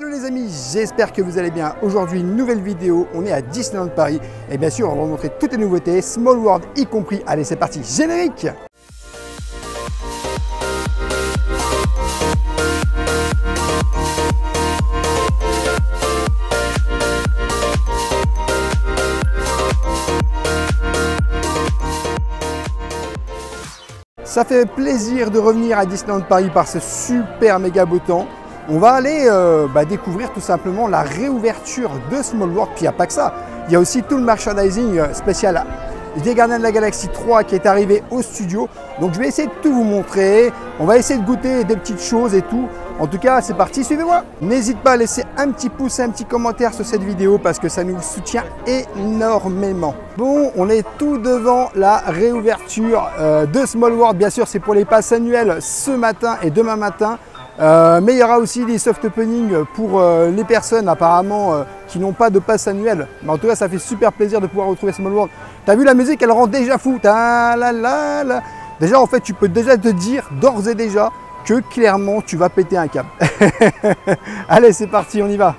Hello les amis, j'espère que vous allez bien. Aujourd'hui, une nouvelle vidéo, on est à Disneyland Paris et bien sûr on va vous montrer toutes les nouveautés, Small World y compris. Allez c'est parti, générique! Ça fait plaisir de revenir à Disneyland Paris par ce super méga beau temps. On va aller découvrir tout simplement la réouverture de Small World. Puis il n'y a pas que ça, il y a aussi tout le merchandising spécial des Gardiens de la Galaxie 3 qui est arrivé au studio. Donc je vais essayer de tout vous montrer, on va essayer de goûter des petites choses et tout. En tout cas c'est parti, suivez-moi. N'hésite pas à laisser un petit pouce et un petit commentaire sur cette vidéo parce que ça nous soutient énormément. Bon, on est tout devant la réouverture de Small World. Bien sûr c'est pour les passes annuelles ce matin et demain matin. Mais il y aura aussi des soft openings pour les personnes apparemment qui n'ont pas de passe annuelle. Mais en tout cas, ça fait super plaisir de pouvoir retrouver Small World. T'as vu la musique, elle rend déjà fou. Ta la la la. Déjà, en fait, tu peux déjà te dire d'ores et déjà que clairement, tu vas péter un câble. Allez, c'est parti, on y va.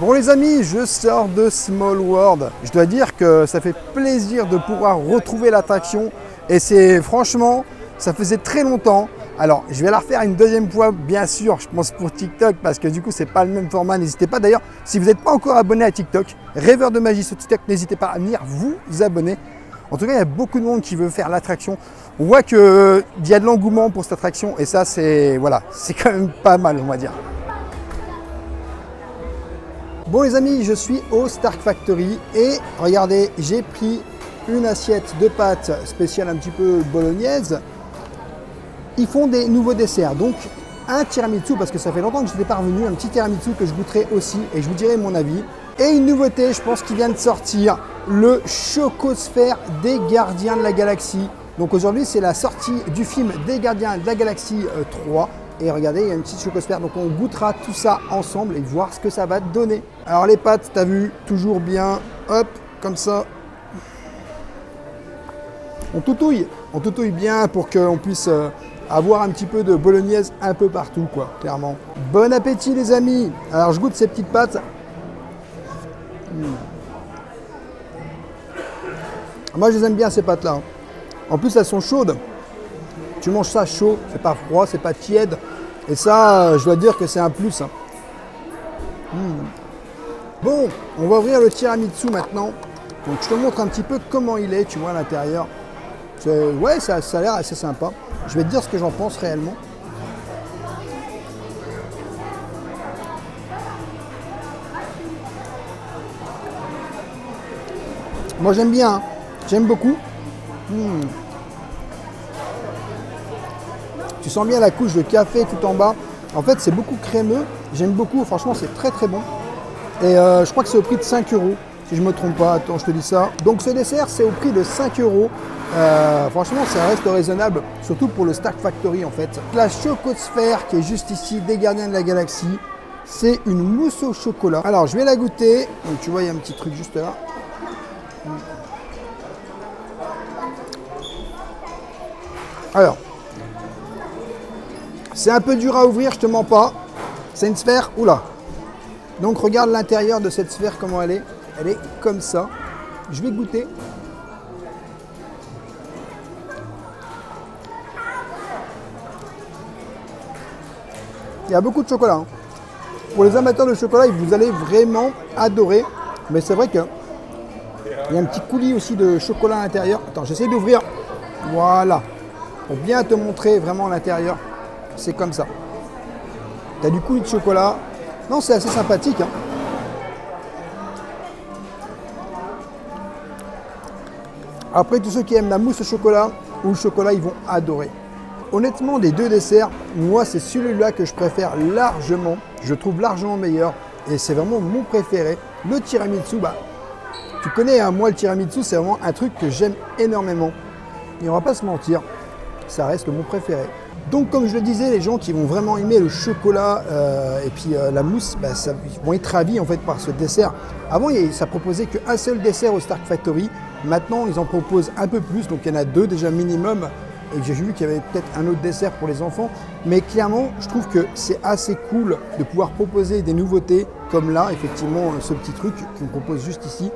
Bon les amis, je sors de Small World. Je dois dire que ça fait plaisir de pouvoir retrouver l'attraction et c'est franchement, ça faisait très longtemps. Alors, je vais la refaire une deuxième fois, bien sûr, je pense pour TikTok, parce que du coup, c'est pas le même format. N'hésitez pas d'ailleurs, si vous n'êtes pas encore abonné à TikTok, Rêveur de Magie sur TikTok, n'hésitez pas à venir vous abonner. En tout cas, il y a beaucoup de monde qui veut faire l'attraction. On voit qu'il y a de l'engouement pour cette attraction et ça, c'est voilà, c'est quand même pas mal, on va dire. Bon les amis, je suis au Stark Factory et regardez, j'ai pris une assiette de pâtes spéciale un petit peu bolognaise. Ils font des nouveaux desserts, donc un tiramisu parce que ça fait longtemps que je n'étais pas revenu, un petit tiramisu que je goûterai aussi et je vous dirai mon avis. Et une nouveauté, je pense, qui vient de sortir, le chocosphère des Gardiens de la Galaxie. Donc aujourd'hui, c'est la sortie du film des Gardiens de la Galaxie 3. Et regardez, il y a une petite chocosphère. Donc on goûtera tout ça ensemble et voir ce que ça va donner. Alors les pâtes, t'as vu, toujours bien. Hop, comme ça. On toutouille bien pour qu'on puisse avoir un petit peu de bolognaise un peu partout, quoi, clairement. Bon appétit les amis. Alors je goûte ces petites pâtes. Moi je les aime bien ces pâtes là. En plus elles sont chaudes. Tu manges ça chaud, c'est pas froid, c'est pas tiède. Et ça, je dois dire que c'est un plus. Bon, on va ouvrir le tiramisu maintenant. Donc je te montre un petit peu comment il est, tu vois, à l'intérieur. Ouais, ça a l'air assez sympa. Je vais te dire ce que j'en pense réellement. Moi j'aime bien, hein. J'aime beaucoup. Tu sens bien la couche de café tout en bas. En fait, c'est beaucoup crémeux. J'aime beaucoup. Franchement, c'est très très bon. Et je crois que c'est au prix de 5 €, si je ne me trompe pas. Attends, je te dis ça. Donc ce dessert, c'est au prix de 5 €. Franchement, ça reste raisonnable, surtout pour le Stark Factory en fait. La chocosphère qui est juste ici des Gardiens de la Galaxie, c'est une mousse au chocolat. Alors, je vais la goûter. Donc tu vois, il y a un petit truc juste là. Alors, c'est un peu dur à ouvrir, je te mens pas. C'est une sphère, oula. Donc regarde l'intérieur de cette sphère, comment elle est. Elle est comme ça. Je vais goûter. Il y a beaucoup de chocolat, hein. Pour les amateurs de chocolat, vous allez vraiment adorer. Mais c'est vrai que il y a un petit coulis aussi de chocolat à l'intérieur. Attends, j'essaie d'ouvrir. Voilà. Pour bien te montrer vraiment l'intérieur. C'est comme ça. Tu as du coulis de chocolat. Non, c'est assez sympathique, hein. Après, tous ceux qui aiment la mousse au chocolat ou le chocolat, ils vont adorer. Honnêtement, des deux desserts, moi, c'est celui-là que je préfère largement. Je trouve largement meilleur et c'est vraiment mon préféré. Le tiramisu, bah, tu connais, hein, moi, le tiramisu, c'est vraiment un truc que j'aime énormément. Et on va pas se mentir, ça reste mon préféré. Donc comme je le disais, les gens qui vont vraiment aimer le chocolat et puis la mousse, bah, ça, ils vont être ravis en fait par ce dessert. Avant, ça proposait qu'un seul dessert au Stark Factory. Maintenant, ils en proposent un peu plus, donc il y en a 2 déjà minimum. Et j'ai vu qu'il y avait peut-être un autre dessert pour les enfants. Mais clairement, je trouve que c'est assez cool de pouvoir proposer des nouveautés comme là, effectivement, ce petit truc qu'on propose juste ici.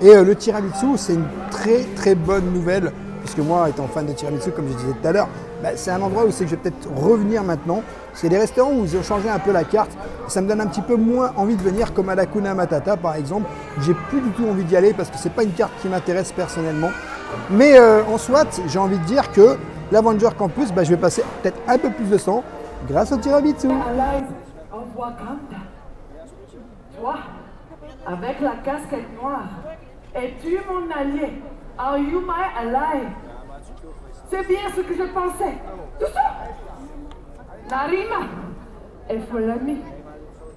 Et le tiramisu, c'est une très très bonne nouvelle. Puisque moi, étant fan de tiramisu, comme je disais tout à l'heure, bah, c'est un endroit où c'est que je vais peut-être revenir maintenant. C'est des restaurants où ils ont changé un peu la carte. Ça me donne un petit peu moins envie de venir, comme à Hakuna Matata par exemple. J'ai plus du tout envie d'y aller parce que c'est pas une carte qui m'intéresse personnellement. Mais en soit, j'ai envie de dire que l'Avengers Campus, bah, je vais passer peut-être un peu plus de temps grâce au tiramisu. On voit comme ça. Toi, avec la casquette noire, es-tu mon allié? Are you my ally? C'est bien ce que je pensais. Tout ça. Narima, elle faut l'ami.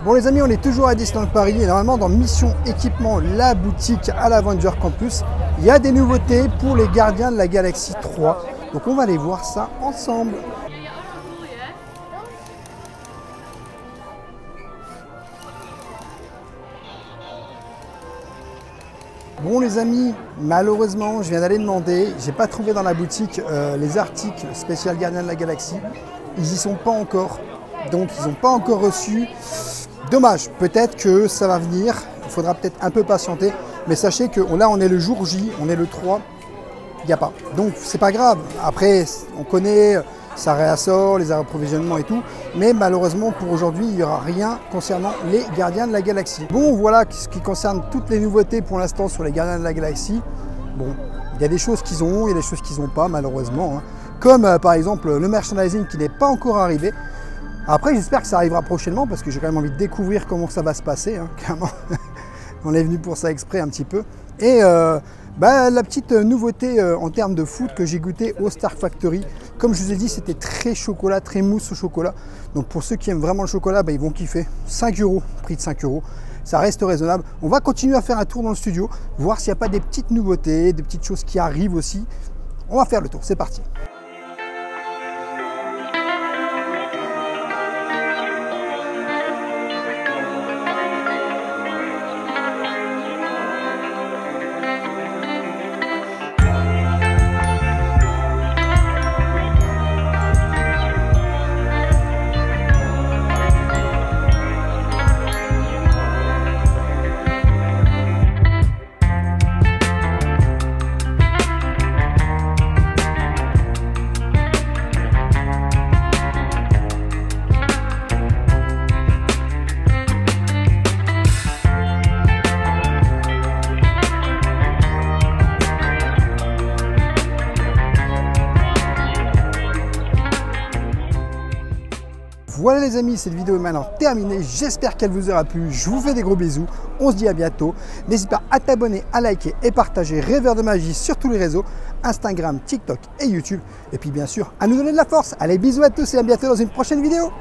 Bon les amis, on est toujours à Disneyland Paris et normalement dans Mission Équipement, la boutique à l'Avengers Campus, il y a des nouveautés pour les Gardiens de la Galaxie 3. Donc on va aller voir ça ensemble. Bon les amis, malheureusement, je viens d'aller demander, j'ai pas trouvé dans la boutique les articles spécial Gardiens de la Galaxie. Ils y sont pas encore, donc ils n'ont pas encore reçu. Dommage, peut-être que ça va venir, il faudra peut-être un peu patienter. Mais sachez que là on est le jour J, on est le 3, il n'y a pas. Donc c'est pas grave, après on connaît, ça réassort, les approvisionnements et tout. Mais malheureusement pour aujourd'hui, il n'y aura rien concernant les Gardiens de la Galaxie. Bon, voilà ce qui concerne toutes les nouveautés pour l'instant sur les Gardiens de la Galaxie. Bon, il y a des choses qu'ils ont, il y a des choses qu'ils n'ont pas malheureusement, hein. Comme par exemple le merchandising qui n'est pas encore arrivé. Après j'espère que ça arrivera prochainement parce que j'ai quand même envie de découvrir comment ça va se passer, hein, clairement. On est venu pour ça exprès un petit peu. Et bah, la petite nouveauté en termes de food que j'ai goûté au Stark Factory, comme je vous ai dit, c'était très chocolat, très mousse au chocolat. Donc pour ceux qui aiment vraiment le chocolat, bah, ils vont kiffer. 5 euros, prix de 5 euros. ça reste raisonnable. On va continuer à faire un tour dans le studio, voir s'il n'y a pas des petites nouveautés, des petites choses qui arrivent aussi. On va faire le tour, c'est parti. Voilà les amis, cette vidéo est maintenant terminée, j'espère qu'elle vous aura plu, je vous fais des gros bisous, on se dit à bientôt. N'hésite pas à t'abonner, à liker et partager Rêveur de Magie sur tous les réseaux, Instagram, TikTok et YouTube. Et puis bien sûr, à nous donner de la force. Allez, bisous à tous et à bientôt dans une prochaine vidéo.